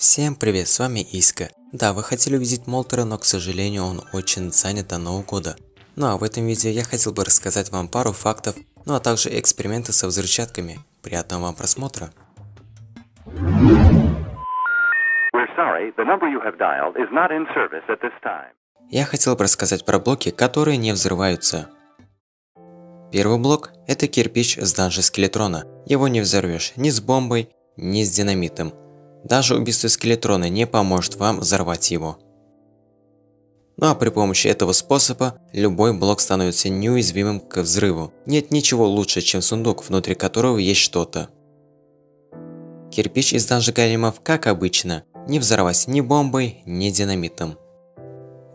Всем привет, с вами Иска. Да, вы хотели увидеть Молтера, но, к сожалению, он очень занят до Нового года. Ну а в этом видео я хотел бы рассказать вам пару фактов, ну а также эксперименты со взрывчатками. Приятного вам просмотра. Я хотел бы рассказать про блоки, которые не взрываются. Первый блок – это кирпич с данжа Скелетрона. Его не взорвешь ни с бомбой, ни с динамитом. Даже убийство Скелетрона не поможет вам взорвать его. Ну а при помощи этого способа любой блок становится неуязвимым к взрыву. Нет ничего лучше, чем сундук, внутри которого есть что-то. Кирпич из данжа големов, как обычно, не взорвать ни бомбой, ни динамитом.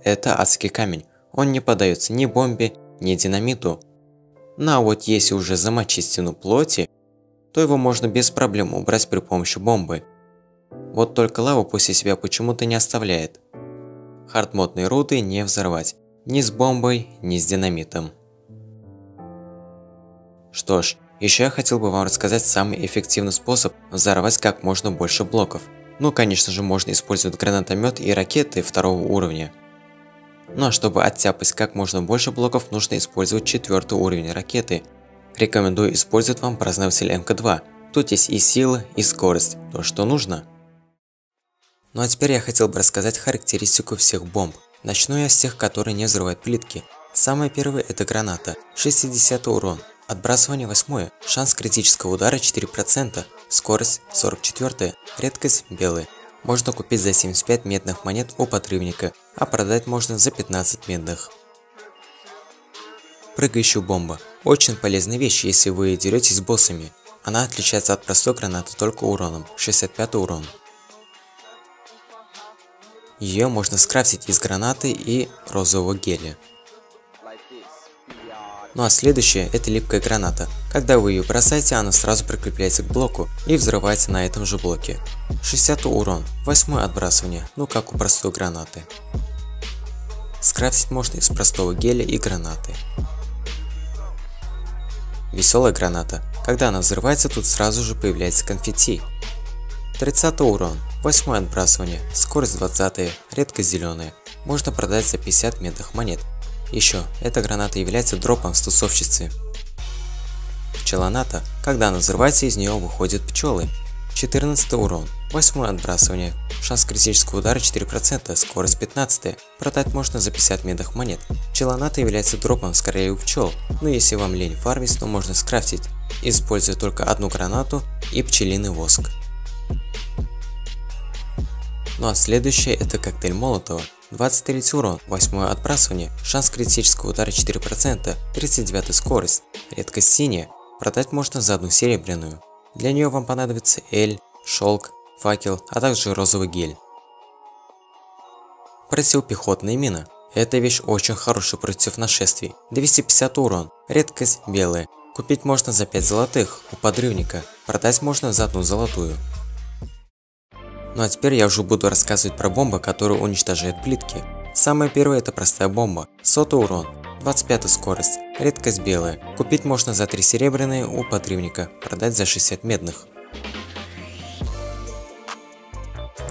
Это адский камень, он не поддается ни бомбе, ни динамиту. Ну а вот если уже замочить стену плоти, то его можно без проблем убрать при помощи бомбы. Вот только лаву после себя почему-то не оставляет. Хардмодные руды не взорвать. Ни с бомбой, ни с динамитом. Что ж, еще я хотел бы вам рассказать самый эффективный способ взорвать как можно больше блоков. Ну, конечно же, можно использовать гранатомет и ракеты второго уровня. Ну а чтобы оттяпать как можно больше блоков, нужно использовать 4-й уровень ракеты. Рекомендую использовать вам прознаватель МК-2. Тут есть и сила, и скорость, то что нужно. Ну а теперь я хотел бы рассказать характеристику всех бомб. Начну я с тех, которые не взрывают плитки. Самая первая — это граната. 60 урон. Отбрасывание 8. Шанс критического удара 4%. Скорость 44. Редкость белая. Можно купить за 75 медных монет у подрывника, а продать можно за 15 медных. Прыгающая бомба. Очень полезная вещь, если вы деретесь с боссами. Она отличается от простой гранаты только уроном. 65 урон. Ее можно скрафтить из гранаты и розового геля. Ну а следующее — это липкая граната. Когда вы ее бросаете, она сразу прикрепляется к блоку и взрывается на этом же блоке. 60 урон, 8 отбрасывание, ну как у простой гранаты. Скрафтить можно из простого геля и гранаты. Веселая граната. Когда она взрывается, тут сразу же появляется конфетти. 30 урон, 8 отбрасывание, скорость 20, редкость зеленая. Можно продать за 50 медных монет. Еще, эта граната является дропом с тусовщицы. Пчелоната. Когда она взрывается, из нее выходят пчелы. 14 урон, 8 отбрасывание, шанс критического удара 4%, скорость 15. Продать можно за 50 медных монет. Пчелоната является дропом скорее у пчел, но если вам лень фармить, то можно скрафтить, используя только одну гранату и пчелиный воск. Ну а следующее — это коктейль Молотова. 23 урон, 8 отбрасывание, шанс критического удара 4%, 39 скорость, редкость синяя, продать можно за 1 серебряную. Для нее вам понадобится эль, шелк, факел, а также розовый гель. Противопехотная мина. Эта вещь очень хорошая против нашествий. 250 урон, редкость белая, купить можно за 5 золотых у подрывника, продать можно за 1 золотую. Ну а теперь я уже буду рассказывать про бомбы, которые уничтожают плитки. Самая первая — это простая бомба. 100 урон, 25 скорость, редкость белая. Купить можно за 3 серебряные у подрывника, продать за 60 медных.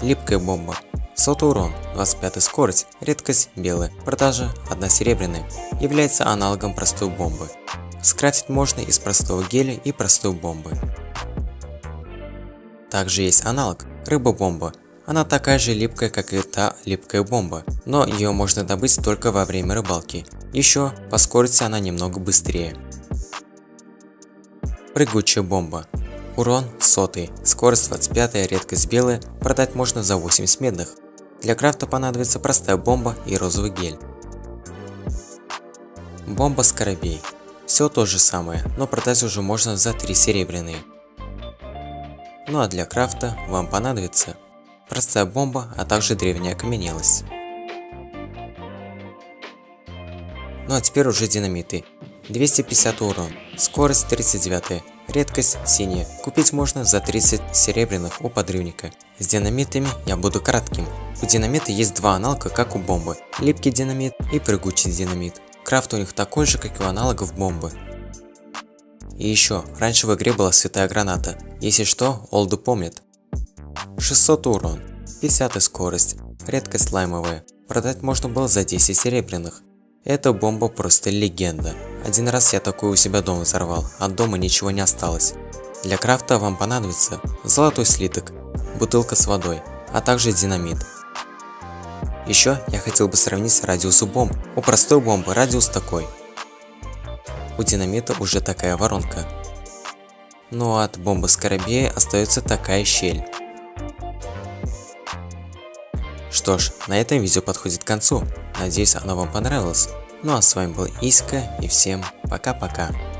Липкая бомба. 100 урон, 25 скорость, редкость белая, продажа 1 серебряная. Является аналогом простой бомбы. Скрафтить можно из простого геля и простой бомбы. Также есть аналог. Рыба-бомба. Она такая же липкая, как и та липкая бомба, но ее можно добыть только во время рыбалки. Еще по скорости она немного быстрее. Прыгучая бомба. Урон 100, скорость 25, редкость белая, продать можно за 80 медных. Для крафта понадобится простая бомба и розовый гель. Бомба скоробей. Все то же самое, но продать уже можно за 3 серебряные. Ну а для крафта вам понадобится простая бомба, а также древняя окаменелость. Ну а теперь уже динамиты. 250 урон, скорость 39, редкость синяя, купить можно за 30 серебряных у подрывника. С динамитами я буду кратким. У динамита есть два аналога, как у бомбы: липкий динамит и прыгучий динамит. Крафт у них такой же, как и у аналогов бомбы. И еще, раньше в игре была святая граната, если что, олды помнят. 600 урон, 50 скорость, редкость слаймовая, продать можно было за 10 серебряных. Эта бомба просто легенда. Один раз я такую у себя дома взорвал, от дома ничего не осталось. Для крафта вам понадобится золотой слиток, бутылка с водой, а также динамит. Еще я хотел бы сравнить радиус у бомб. У простой бомбы радиус такой. У динамита уже такая воронка. Но от бомбы скоробея остается такая щель. Что ж, на этом видео подходит к концу. Надеюсь, оно вам понравилось. Ну а с вами был Иска, и всем пока-пока.